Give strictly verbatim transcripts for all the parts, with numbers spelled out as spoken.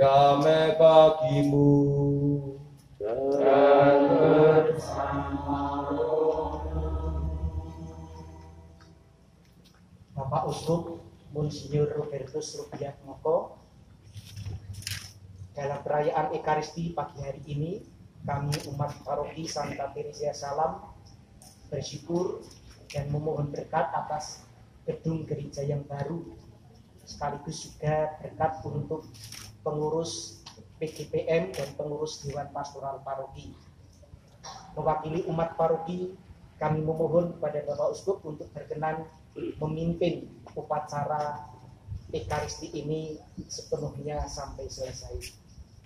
Damai bagimu dan bersamamu. Bapak Uskup Monsinyur Robertus Rubiah Moko, dalam perayaan Ekaristi pagi hari ini, kami umat paroki Santa Teresia Salam bersyukur dan memohon berkat atas gedung gereja yang baru, sekaligus juga berkat untuk pengurus P G P M dan pengurus Dewan Pastoral Paroki. Mewakili umat paroki, kami memohon kepada Bapak Uskup untuk berkenan memimpin upacara Ekaristi ini sepenuhnya sampai selesai.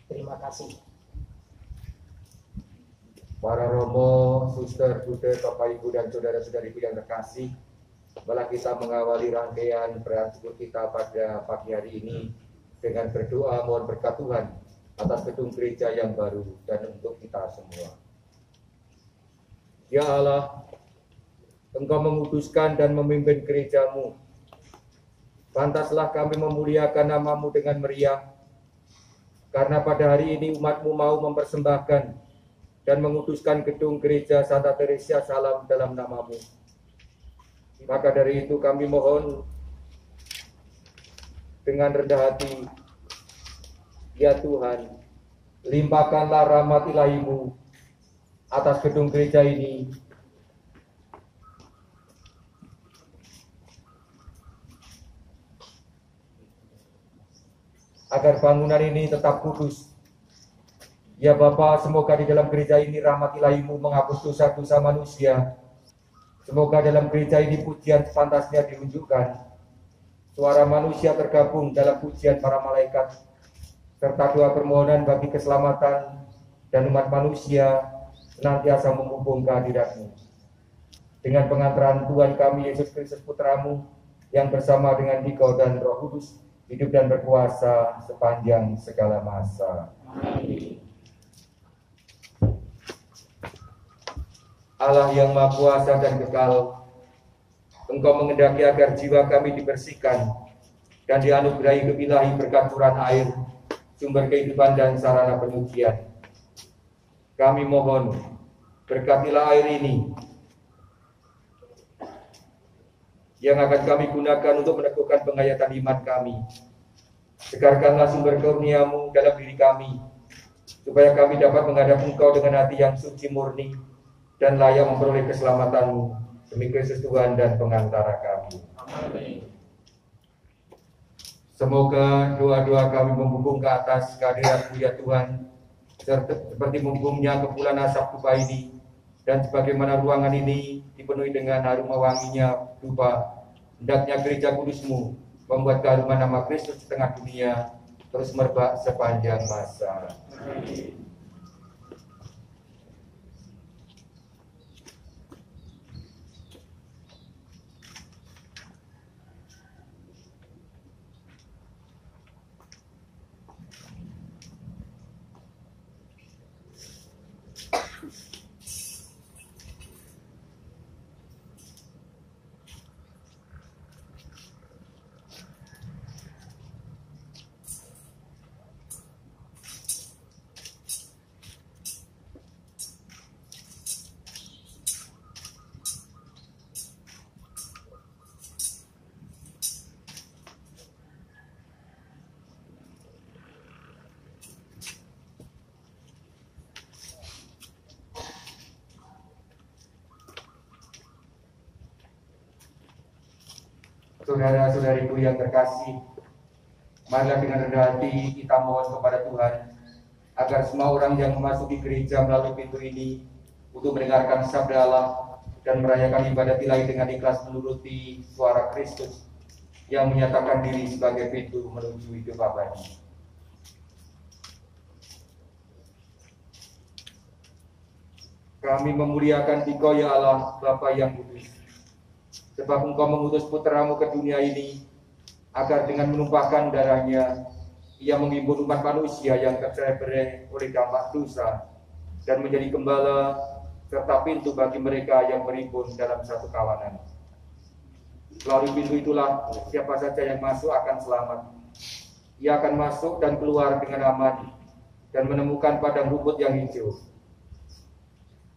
Terima kasih. Para romo, suster, bude, bapak, ibu, dan saudara-saudariku yang terkasih, malah kita mengawali rangkaian bersyukur kita pada pagi hari ini dengan berdoa mohon berkat Tuhan atas gedung gereja yang baru dan untuk kita semua. Ya Allah, Engkau menguduskan dan memimpin gerejamu. Pantaslah kami memuliakan namamu dengan meriah, karena pada hari ini umatmu mau mempersembahkan dan menguduskan gedung gereja Santa Teresia Salam dalam namamu. Maka dari itu kami mohon dengan rendah hati, ya Tuhan, limpahkanlah rahmat ilahimu atas gedung gereja ini, agar bangunan ini tetap kudus. Ya Bapa, semoga di dalam gereja ini rahmat ilahimu menghapus dosa-dosa manusia. Semoga dalam gereja ini pujian sepantasnya diunjukkan. Suara manusia tergabung dalam pujian para malaikat, serta doa permohonan bagi keselamatan dan umat manusia senantiasa memupung kehadiratmu. Dengan pengantaran Tuhan kami Yesus Kristus Putramu, yang bersama dengan Dikau dan Roh Kudus, hidup dan berkuasa sepanjang segala masa. Amin. Allah yang Maha Kuasa dan Kekal, Engkau mengendaki agar jiwa kami dibersihkan dan dianugerahi hidup ilahi berkat curan air, sumber kehidupan dan sarana penyucian. Kami mohon, berkatilah air ini yang akan kami gunakan untuk meneguhkan penghayatan iman kami. Segarkanlah sumber kurniamu dalam diri kami, supaya kami dapat menghadap Engkau dengan hati yang suci murni dan layak memperoleh keselamatanmu. Demi Kristus Tuhan dan pengantara kami. Amin. Semoga doa-doa kami membumbung ke atas kehadirat-Mu ya Tuhan, serta seperti membumbungnya kepulan asap dupa ini, dan sebagaimana ruangan ini dipenuhi dengan harum wanginya dupa, hendaknya gereja kudus-Mu membuat keharuman nama Kristus di tengah dunia terus merebak sepanjang masa. Amin. Saudara-saudariku yang terkasih, marilah dengan rendah hati kita mohon kepada Tuhan agar semua orang yang memasuki gereja melalui pintu ini untuk mendengarkan sabda Allah dan merayakan ibadat ilahi dengan ikhlas menuruti suara Kristus yang menyatakan diri sebagai pintu menuju hidup abadi. Kami memuliakan Dikau ya Allah, Bapa yang kudus, sebab Engkau mengutus Putramu ke dunia ini, agar dengan menumpahkan darahnya, Ia menghimpun umat manusia yang tercerai berai oleh dampak dosa, dan menjadi gembala serta pintu bagi mereka yang berimbun dalam satu kawanan. Melalui pintu itulah siapa saja yang masuk akan selamat. Ia akan masuk dan keluar dengan aman dan menemukan padang rumput yang hijau.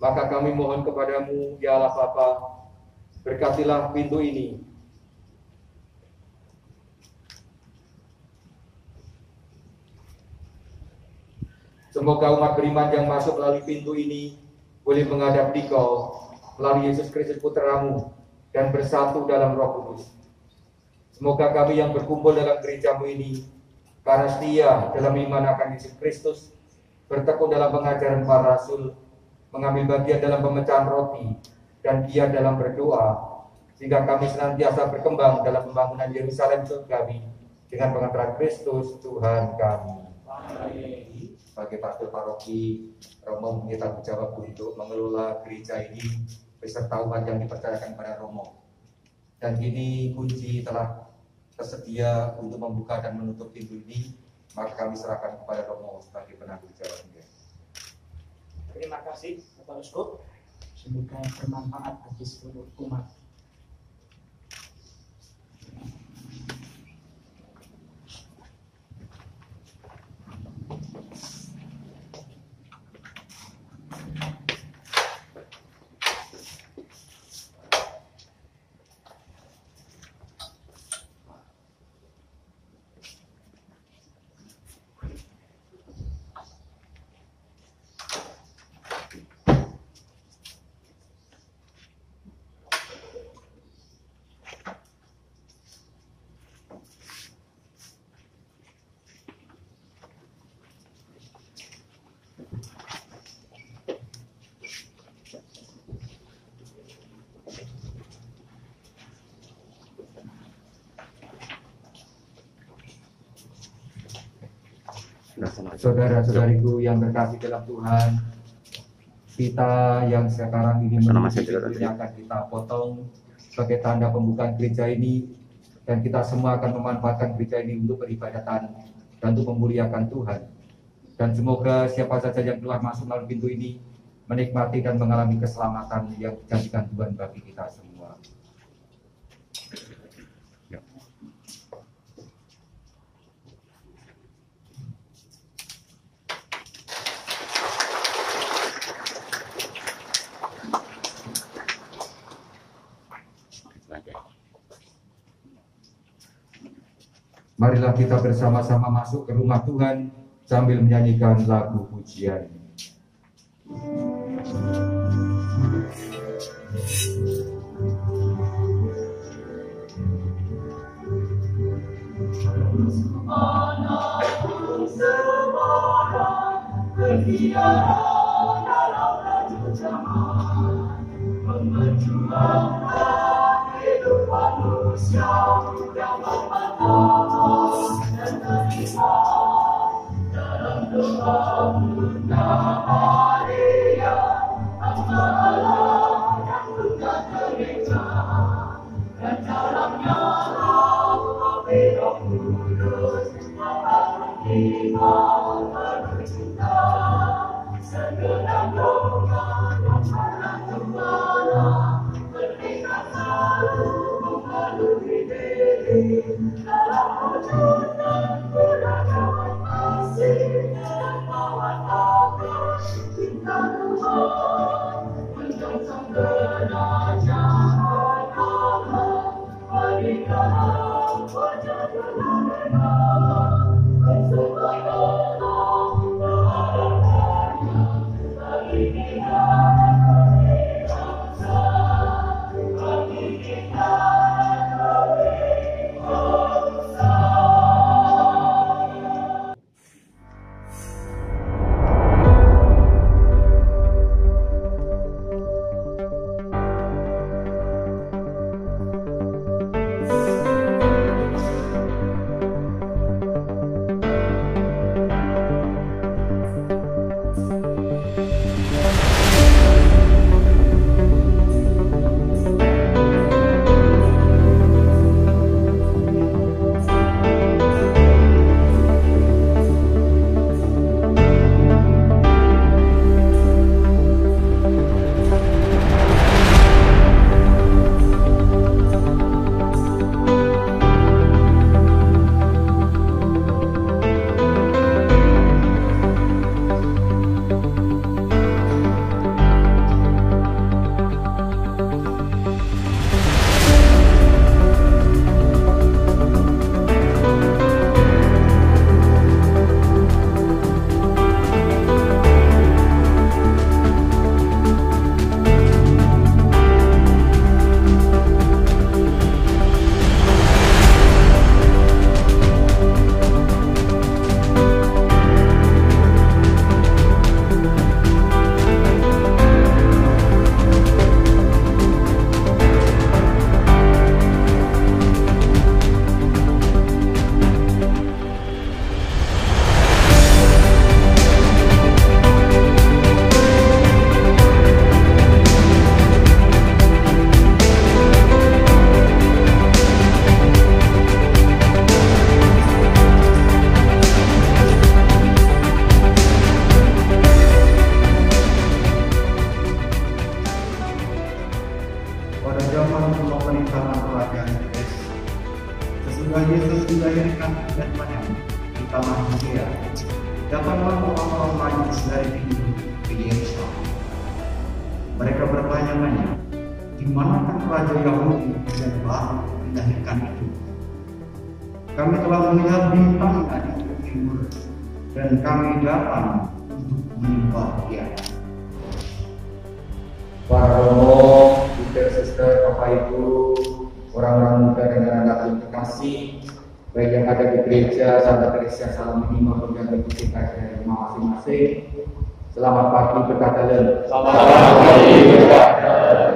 Maka kami mohon kepadamu, ya Allah Bapa, berkatilah pintu ini. Semoga umat beriman yang masuk melalui pintu ini boleh menghadap Dikau melalui Yesus Kristus Putramu dan bersatu dalam Roh Kudus. Semoga kami yang berkumpul dalam gerejamu ini karena setia dalam iman akan Yesus Kristus, bertekun dalam pengajaran para rasul, mengambil bagian dalam pemecahan roti dan giat dalam berdoa, sehingga kami senantiasa berkembang dalam pembangunan Yerusalem surgawi dengan pengantaran Kristus Tuhan kami. Amin. Sebagai pastor paroki, Romo kita berjawab untuk mengelola gereja ini beserta umat yang dipercayakan pada Romo. Dan kini kunci telah tersedia untuk membuka dan menutup pintu ini, maka kami serahkan kepada Romo sebagai penanggung jawabnya. Terima kasih Bapak Uskup. Semoga bermanfaat bagi seluruh umat. Saudara-saudariku yang berkasih dalam Tuhan, kita yang sekarang ini akan kita potong sebagai tanda pembukaan gereja ini, dan kita semua akan memanfaatkan gereja ini untuk peribadatan dan untuk memuliakan Tuhan. Dan semoga siapa saja yang keluar masuk melalui pintu ini menikmati dan mengalami keselamatan yang dijanjikan Tuhan bagi kita semua. Marilah kita bersama-sama masuk ke rumah Tuhan sambil menyanyikan lagu pujian. Manapun semarang berkiaran dalam raju zaman, memperjuangkan hidup manusia yang berpantang. Dalam doa Bunda Maria, hamba Allah yang bunda gereja, dan dalamnya Allah Roh Kudus, membangun iman penuh cinta, segenap doa dan para tuana, bertingkah selalu memenuhi diri dalam wujud. Terima kasih. pada zaman pemerintahan kerajaan Inggris. Sesudah Yesus dilahirkan dan Maria di tanah Judea, dapatlah orang-orang Majus dari Hindu ke Yerusalem. Mereka bertanya-tanya, di manakah raja Yahudi yang baru dilahirkan itu? Kami telah melihat bintang dari timur dan kami datang untuk menyembah Dia. Para romo, Peter, Sister, Bapak Ibu, orang-orang muda dan anak-anak yang terkasih, baik yang ada di gereja Santa Teresia Salam ini maupun yang mengikuti kajian di rumah masing-masing. Selamat pagi berkadalan. Selamat pagi berkadalan.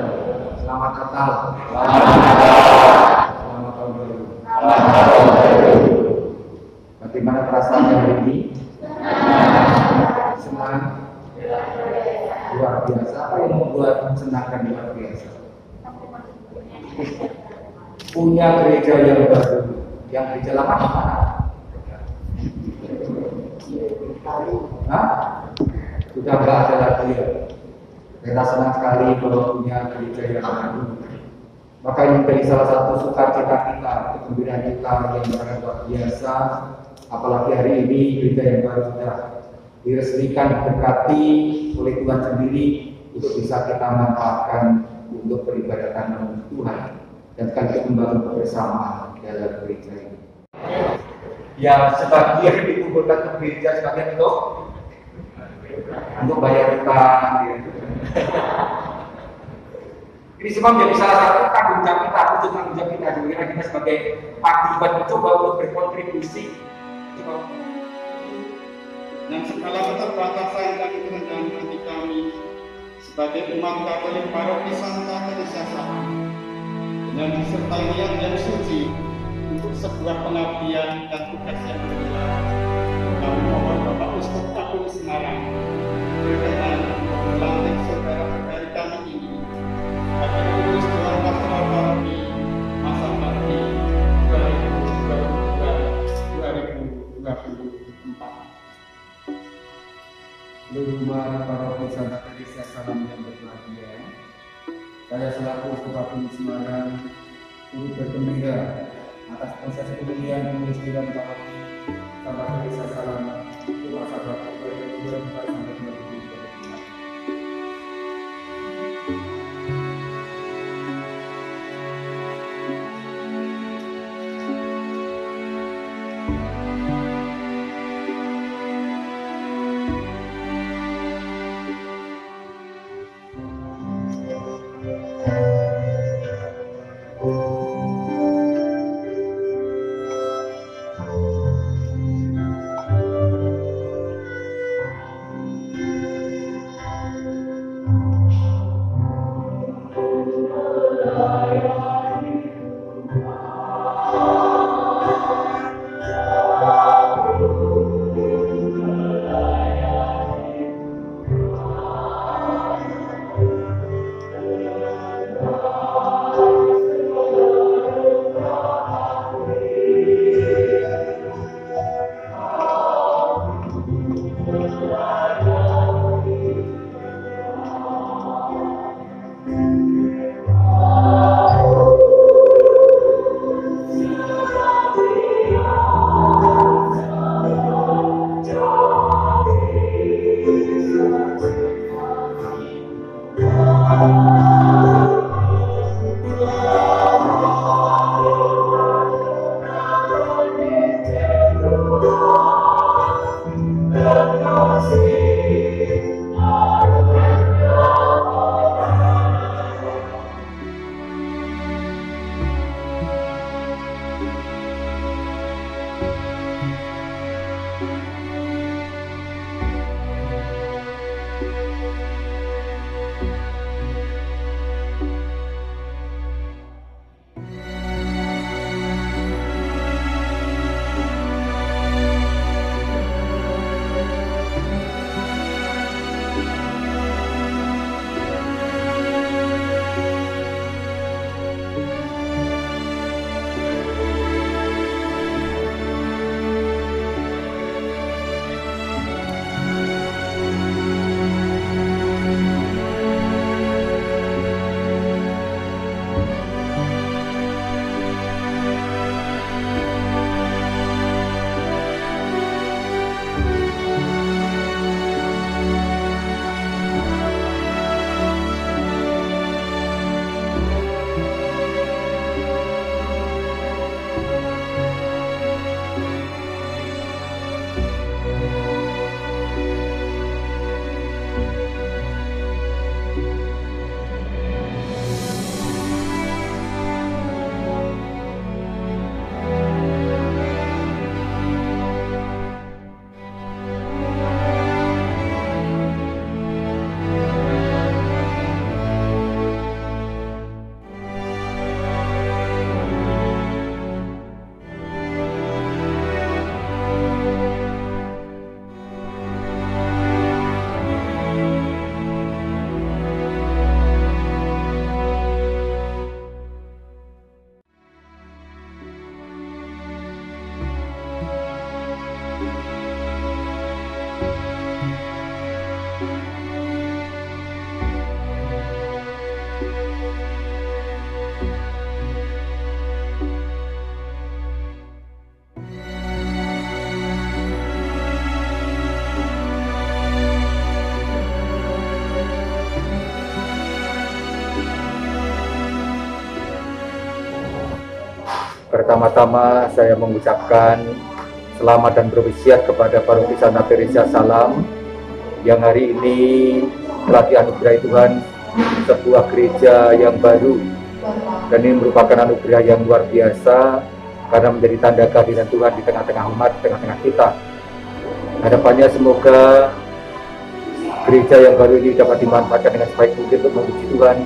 Selamat Natal. Selamat Natal. Selamat tahun baru. Selamat tahun baru. Bagaimana perasaan hari ini? Senang. Luar biasa. Apa yang membuat menyenangkan luar biasa? Punya gereja yang baru. Yang gereja lama apa? Hah? Sudah nggak ada lagi ya. Kita senang sekali kalau punya gereja yang baru. Maka ini menjadi salah satu sukacita kita, kegembiraan kita yang luar biasa. Apalagi hari ini gereja yang baru sudah diresmikan, diberkati oleh Tuhan sendiri untuk bisa kita manfaatkan untuk peribadatan memuji Tuhan dan sekaligus membangun kebersamaan dalam gereja ini. Ya, sebagian dikumpulkan ke gereja, sebagian itu untuk bayar utang. Gitu. Ini semua menjadi salah satu tanggung jawab kita, untuk tanggung jawab kita juga kita sebagai akibat mencoba untuk berkontribusi. Dan segala keterbatasan dan kerendahan hati kami sebagai umat Katolik Paroki Santa Teresia Salam dengan disertai niat yang suci untuk sebuah pengabdian dan tugas yang mulia, kami mohon Bapak Uskup Agung Semarang berkenan melantik saudara-saudari kami ini agar mengurus Dewan Pastoral Paroki masa bakti dua ribu dua puluh dua sampai dua ribu dua puluh empat. Berumah Paroki Santa Teresia Salam yang berbahagia, saya selaku Uskup Agung Semarang turut bergembira atas proses pemilihan pengurus Dewan Paroki Santa Teresia Salam untuk masa bakti dua ribu dua puluh empat sampai dua ribu dua puluh lima. Pertama-tama saya mengucapkan selamat dan berwisiat kepada Paroki Santa Teresia Salam yang hari ini telah dianugerahi Tuhan sebuah gereja yang baru, dan ini merupakan anugerah yang luar biasa karena menjadi tanda kehadiran Tuhan di tengah-tengah umat, di tengah-tengah kita. Harapannya semoga gereja yang baru ini dapat dimanfaatkan dengan sebaik mungkin untuk memuji Tuhan,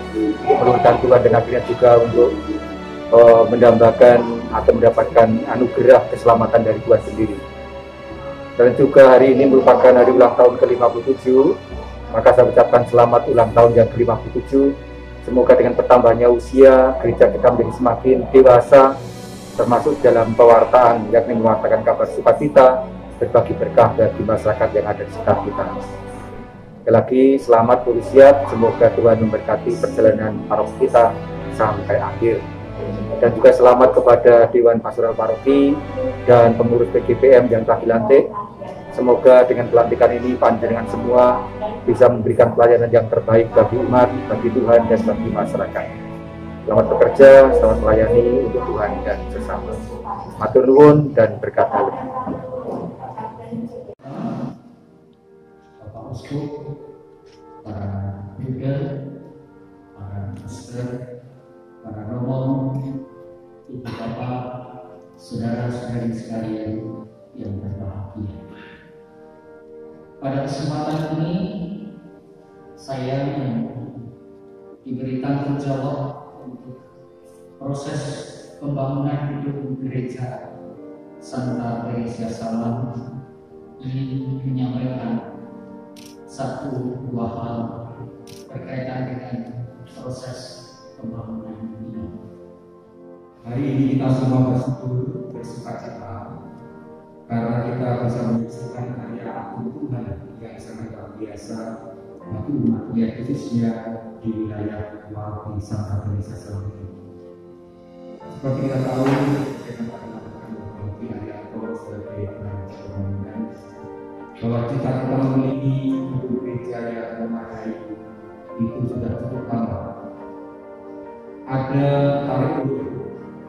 meluhurkan Tuhan, dan akhirnya juga untuk uh, mendambakan atau mendapatkan anugerah keselamatan dari Tuhan sendiri. Dan juga hari ini merupakan hari ulang tahun ke lima puluh tujuh, maka saya ucapkan selamat ulang tahun yang ke lima puluh tujuh. Semoga dengan bertambahnya usia, gereja kita menjadi semakin dewasa, termasuk dalam pewartaan, yakni mewartakan kabar sukacita, berbagi berkah bagi masyarakat yang ada di sekitar kita. Sekali lagi, selamat berwisiat, semoga Tuhan memberkati perjalanan paroki kita sampai akhir. Dan juga selamat kepada Dewan Pastoral Paroki dan pengurus P G P M yang telah dilantik. Semoga dengan pelantikan ini panjenengan semua bisa memberikan pelayanan yang terbaik bagi umat, bagi Tuhan, dan bagi masyarakat. Selamat bekerja, selamat melayani untuk Tuhan dan sesama. Matur nuwun dan berkata lebih. Uskup, para bidan, para suster, para romo, ibu bapak, saudara-saudari sekalian yang berbahagia. Pada kesempatan ini saya diberikan tanggung jawab untuk proses pembangunan gedung gereja Santa Teresia Salam. Ingin menyampaikan satu dua hal berkaitan dengan proses pembangunan ini. Hari ini kita semua bersyukur, bersukacita karena kita bisa menyaksikan karya agung Tuhan yang sangat luar biasa bagi umat, yaitu khususnya di wilayah paroki Santa Teresia Salam. Seperti kita tahu, kita melakukan berbagai karya agung sebagai penanggung pembangunan. Bahwa kita telah memiliki gedung gereja yang memadai itu sudah cukup lama. Ada tarik ulur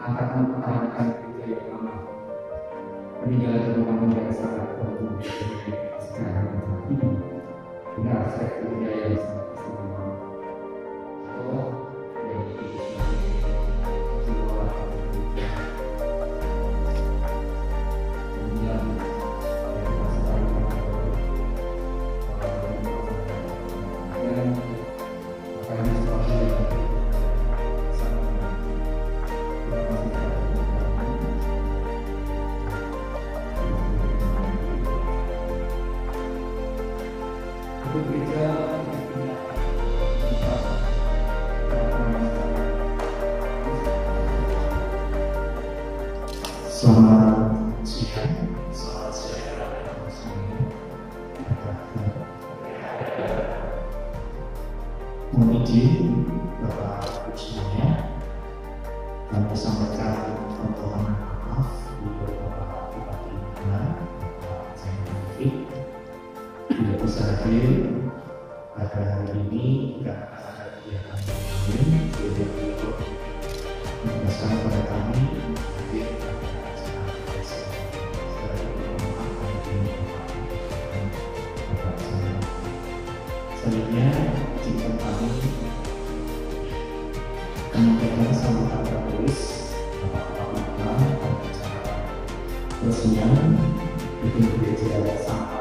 antara mempertahankan gereja yang lama, peninggalan pembangunan yang sangat penting secara ini dengan aspek gereja yang sangat istimewa. Oh, jadi jiwa gereja yang Terus yang itu gereja Santa